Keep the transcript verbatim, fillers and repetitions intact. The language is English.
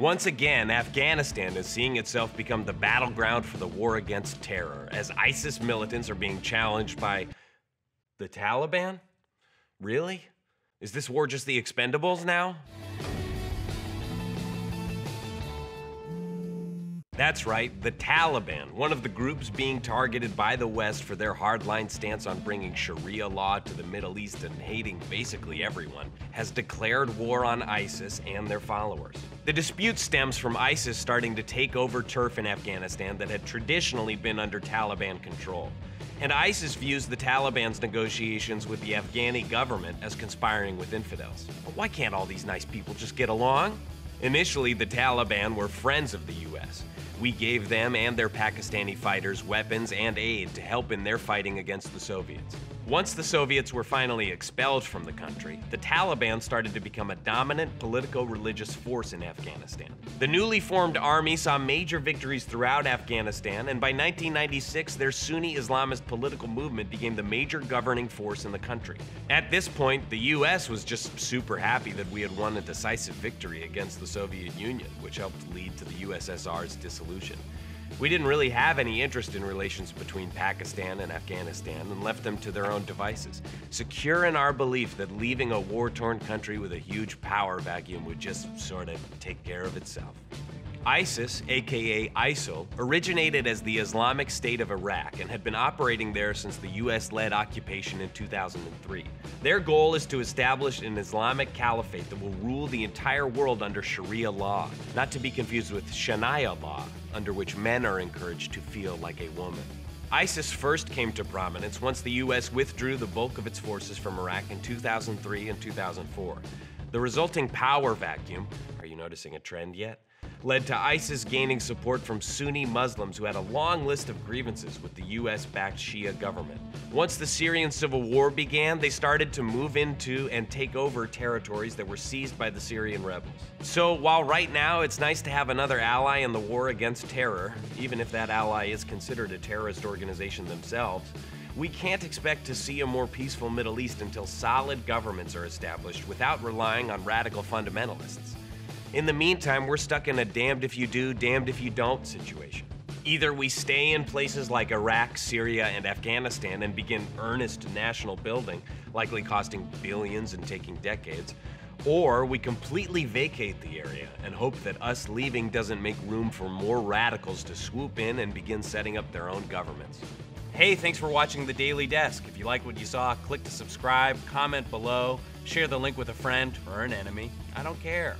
Once again, Afghanistan is seeing itself become the battleground for the war against terror, as ISIS militants are being challenged by the Taliban? Really? Is this war just the Expendables now? That's right, the Taliban, one of the groups being targeted by the West for their hardline stance on bringing Sharia law to the Middle East and hating basically everyone, has declared war on ISIS and their followers. The dispute stems from ISIS starting to take over turf in Afghanistan that had traditionally been under Taliban control. And ISIS views the Taliban's negotiations with the Afghani government as conspiring with infidels. But why can't all these nice people just get along? Initially, the Taliban were friends of the U S We gave them and their Pakistani fighters weapons and aid to help in their fighting against the Soviets. Once the Soviets were finally expelled from the country, the Taliban started to become a dominant politico-religious force in Afghanistan. The newly formed army saw major victories throughout Afghanistan, and by nineteen ninety-six, their Sunni Islamist political movement became the major governing force in the country. At this point, the U S was just super happy that we had won a decisive victory against the Soviet Union, which helped lead to the U S S R's dissolution. We didn't really have any interest in relations between Pakistan and Afghanistan and left them to their own devices, secure in our belief that leaving a war-torn country with a huge power vacuum would just sort of take care of itself. ISIS, aka ISIL, originated as the Islamic State of Iraq and had been operating there since the U S-led occupation in two thousand three. Their goal is to establish an Islamic caliphate that will rule the entire world under Sharia law, not to be confused with Sharia law, under which men are encouraged to feel like a woman. ISIS first came to prominence once the U S withdrew the bulk of its forces from Iraq in two thousand three and two thousand four. The resulting power vacuum, are you noticing a trend yet? Led to ISIS gaining support from Sunni Muslims who had a long list of grievances with the U S-backed Shia government. Once the Syrian civil war began, they started to move into and take over territories that were seized by the Syrian rebels. So while right now it's nice to have another ally in the war against terror, even if that ally is considered a terrorist organization themselves, we can't expect to see a more peaceful Middle East until solid governments are established without relying on radical fundamentalists. In the meantime, we're stuck in a damned if you do, damned if you don't situation. Either we stay in places like Iraq, Syria, and Afghanistan and begin earnest national building, likely costing billions and taking decades, or we completely vacate the area and hope that us leaving doesn't make room for more radicals to swoop in and begin setting up their own governments. Hey, thanks for watching The Daily Desk. If you like what you saw, click to subscribe, comment below, share the link with a friend or an enemy. I don't care.